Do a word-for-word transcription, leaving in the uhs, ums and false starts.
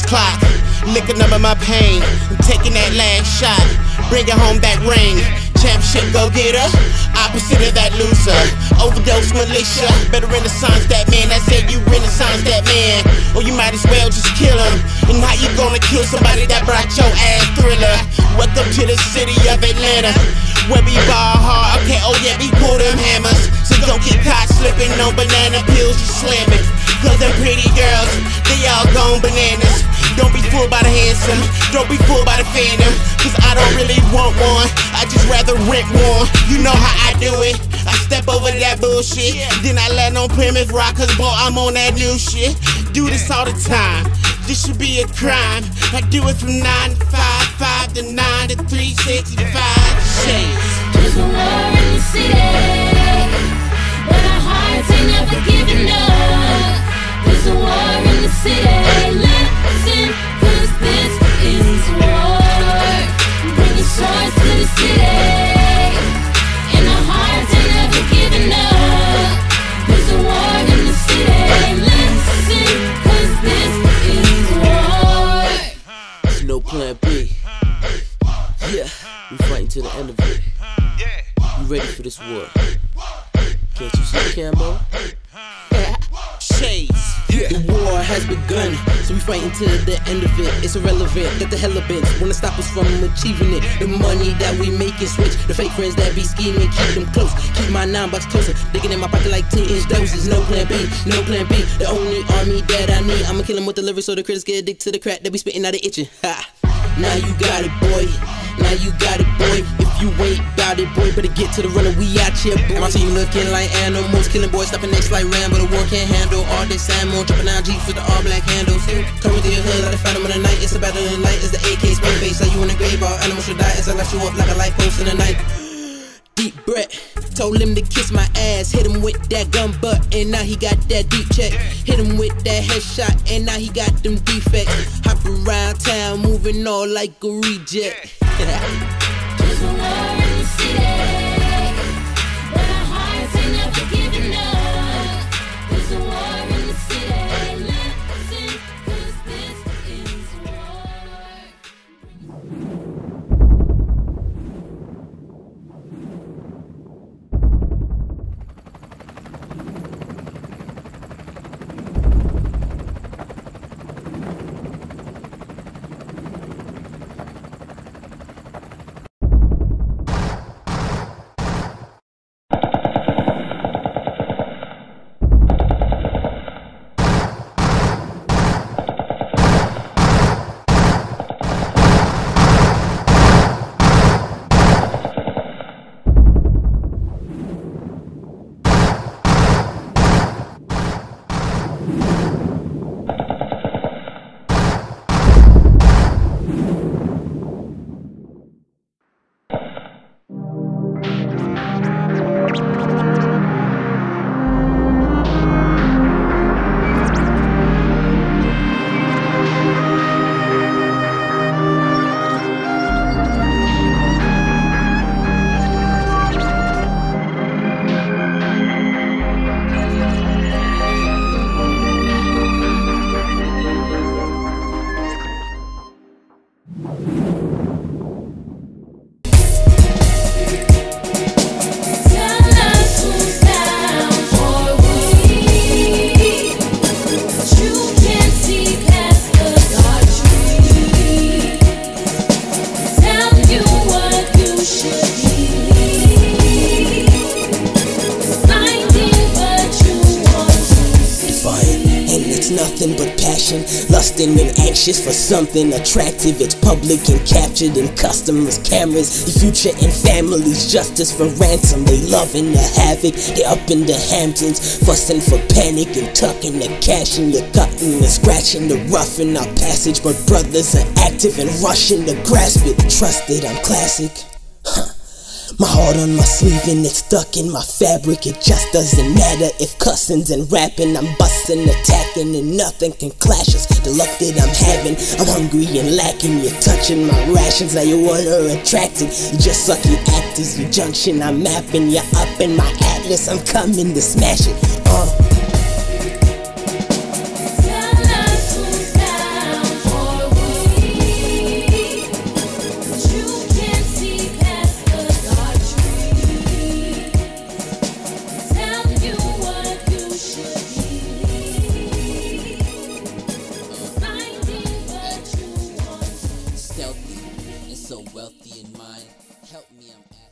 this clock, licking up in my pain, taking that last shot, bringing home that ring. Championship go getter, opposite of that loser. Overdose militia, better renaissance that man. I said you renaissance that man, or you might as well just kill him. And how you gonna kill somebody that brought your ass Thriller? Welcome to the city of Atlanta, where we ball hard. Okay, oh yeah, we pull them hammers. So don't get caught slipping on banana peels, you slamming. Cause them pretty girls, they all gone bananas. Don't be fooled by the handsome, don't be fooled by the phantom. Cause I don't really want one, I just rather rent one. You know how I do it, I step over that bullshit. Then I land on Plymouth Rock, cause boy, I'm on that new shit. Do this all the time, this should be a crime. I do it from nine to five, five to nine to three sixty-five shades. Just a war in the city, but our hearts ain't never giving up. There's a war in the city, listen, cause this is war. Bring your swords to the city, and our hearts ain't never giving up. There's a war in the city, listen, cause this is war. There's no plan B. Yeah, we fighting to the end of it. You ready for this war? Can't you see the camo? The war has begun, so we fighting till the end of it. It's irrelevant, get the hell of it. Wanna stop us from achieving it. The money that we make is rich. The fake friends that be scheming, keep them close. Keep my nine box closer, digging in my pocket like ten inch doses. No plan B, no plan B. The only army that I need, I'ma kill them with the lyrics so the critics get addicted to the crap that we spitting out of itching. Ha! Now you got it, boy. Now you got it, boy. If you ain't bout it, boy, better get to the runner. We out here, boy. My team looking like animals, killing boys, stopping next like Rambo. The war can't handle all this ammo. Dropping down Jeeps with the all black handles. Coming to your hood, I fight them in the night. It's a battle of the night. It's the A K spray face. Like you in the grave, all animals should die. As I light you up like a light post in the night. Deep breath, told him to kiss my ass. Hit him with that gun butt, and now he got that deep check. Hit him with that headshot, and now he got them defects. Hop around town, moving all like a reject. There's a war in the city, but our hearts ain't never giving up. There's a war in the city, listen, cause this is war. For something attractive, it's public and captured in customers' cameras. The future and families, justice for ransom. They loving the havoc, they up in the Hamptons, fussing for panic and tucking the cash in the cutting and scratching the rough in our passage. But brothers are active and rushing to grasp it. Trust it, I'm classic. Huh. My heart on my sleeve and it's stuck in my fabric. It just doesn't matter if cussing's and rapping. I'm busting, attacking, and nothing can clash us. The luck that I'm having, I'm hungry and lacking. You're touching my rations, now your water attracted. You just sucky actors, your junction I'm mapping. You're up in my atlas, I'm coming to smash it. Uh. wealthy in mind. Help me, I'm at